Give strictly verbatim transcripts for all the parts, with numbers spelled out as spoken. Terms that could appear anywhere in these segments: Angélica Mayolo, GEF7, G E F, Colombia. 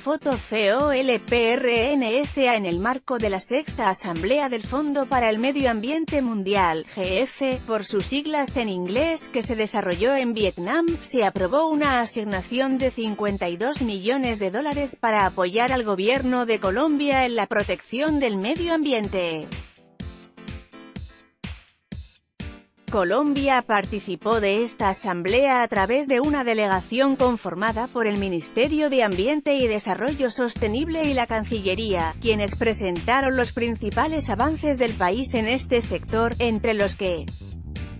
Foto FOLPRNSA en el marco de la sexta Asamblea del Fondo para el Medio Ambiente Mundial, G E F, por sus siglas en inglés, que se desarrolló en Vietnam, se aprobó una asignación de cincuenta y dos millones de dólares para apoyar al gobierno de Colombia en la protección del medio ambiente. Colombia participó de esta asamblea a través de una delegación conformada por el Ministerio de Ambiente y Desarrollo Sostenible y la Cancillería, quienes presentaron los principales avances del país en este sector, entre los que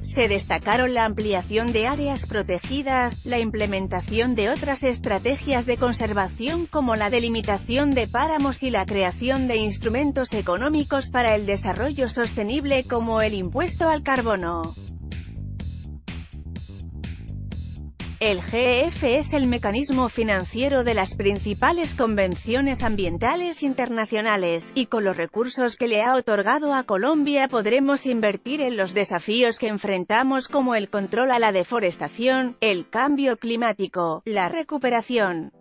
se destacaron la ampliación de áreas protegidas, la implementación de otras estrategias de conservación como la delimitación de páramos y la creación de instrumentos económicos para el desarrollo sostenible como el impuesto al carbono. El G E F es el mecanismo financiero de las principales convenciones ambientales internacionales, y con los recursos que le ha otorgado a Colombia podremos invertir en los desafíos que enfrentamos como el control a la deforestación, el cambio climático, la recuperación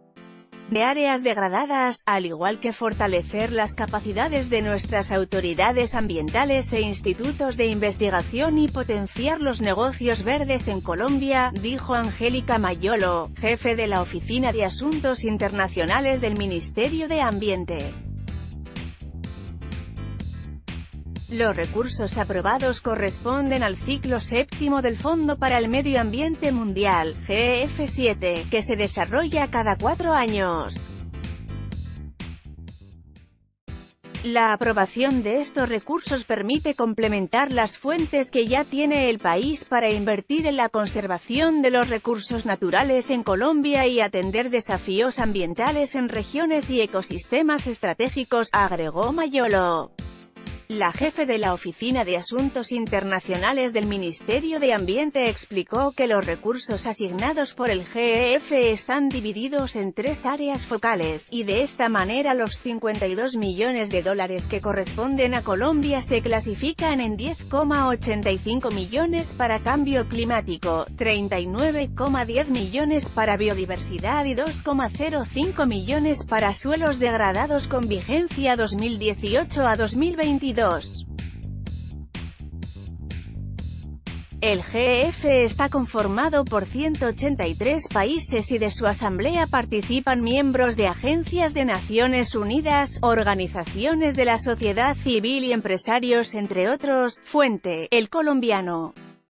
de áreas degradadas, al igual que fortalecer las capacidades de nuestras autoridades ambientales e institutos de investigación y potenciar los negocios verdes en Colombia, dijo Angélica Mayolo, jefe de la Oficina de Asuntos Internacionales del Ministerio de Ambiente. Los recursos aprobados corresponden al ciclo séptimo del Fondo para el Medio Ambiente Mundial, G E F siete, que se desarrolla cada cuatro años. La aprobación de estos recursos permite complementar las fuentes que ya tiene el país para invertir en la conservación de los recursos naturales en Colombia y atender desafíos ambientales en regiones y ecosistemas estratégicos, agregó Mayolo. La jefe de la Oficina de Asuntos Internacionales del Ministerio de Ambiente explicó que los recursos asignados por el G E F están divididos en tres áreas focales, y de esta manera los cincuenta y dos millones de dólares que corresponden a Colombia se clasifican en diez coma ochenta y cinco millones para cambio climático, treinta y nueve coma diez millones para biodiversidad y dos coma cero cinco millones para suelos degradados con vigencia dos mil dieciocho a dos mil veintidós. El G E F está conformado por ciento ochenta y tres países y de su asamblea participan miembros de agencias de Naciones Unidas, organizaciones de la sociedad civil y empresarios, entre otros. Fuente: El Colombiano.